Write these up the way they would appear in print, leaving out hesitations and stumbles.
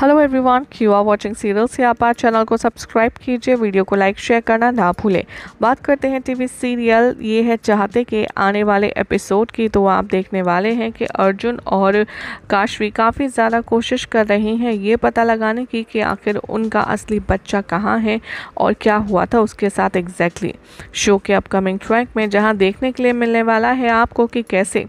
Hello everyone, you are watching serial Siyapa. Channel को subscribe कीजिए, video को लाइक शेयर करना ना भूलें। बात करते हैं टीवी सीरियल ये है चाहते के आने वाले एपिसोड की। तो आप देखने वाले हैं कि अर्जुन और काशवी काफ़ी ज़्यादा कोशिश कर रही हैं ये पता लगाने की कि आखिर उनका असली बच्चा कहाँ है और क्या हुआ था उसके साथ एग्जैक्टली। शो के अपकमिंग ट्रैक में जहाँ देखने के लिए मिलने वाला है आपको कि कैसे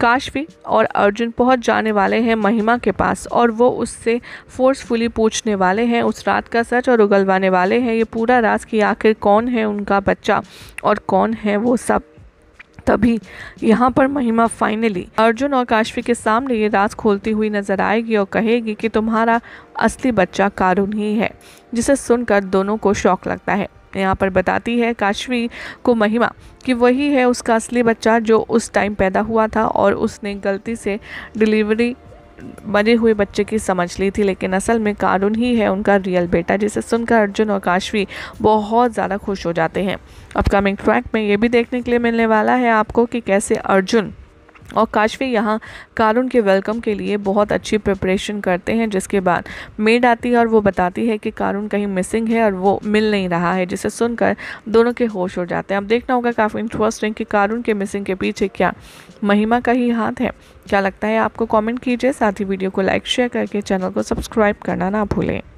काशवी और अर्जुन पहुंच जाने वाले हैं महिमा के पास और वो उससे फोर्सफुली पूछने वाले हैं उस रात का सच और उगलवाने वाले हैं ये पूरा राज कि आखिर कौन है उनका बच्चा और कौन है वो सब। तभी यहाँ पर महिमा फाइनली अर्जुन और काशवी के सामने ये राज खोलती हुई नजर आएगी और कहेगी कि तुम्हारा असली बच्चा कारून ही है, जिसे सुनकर दोनों को शौक लगता है। यहाँ पर बताती है काशवी को महिमा कि वही है उसका असली बच्चा जो उस टाइम पैदा हुआ था और उसने गलती से डिलीवरी बने हुए बच्चे की समझ ली थी, लेकिन असल में कारून ही है उनका रियल बेटा, जिसे सुनकर अर्जुन और काशवी बहुत ज़्यादा खुश हो जाते हैं। अपकमिंग ट्रैक में ये भी देखने के लिए मिलने वाला है आपको कि कैसे अर्जुन और काशवी यहाँ कारून के वेलकम के लिए बहुत अच्छी प्रिपरेशन करते हैं, जिसके बाद मेड आती है और वो बताती है कि कारून कहीं मिसिंग है और वो मिल नहीं रहा है, जिसे सुनकर दोनों के होश हो जाते हैं। अब देखना होगा काफ़ी इंटरेस्टिंग कि कारून के मिसिंग के पीछे क्या महिमा का ही हाथ है। क्या लगता है आपको, कमेंट कीजिए, साथ ही वीडियो को लाइक शेयर करके चैनल को सब्सक्राइब करना ना भूलें।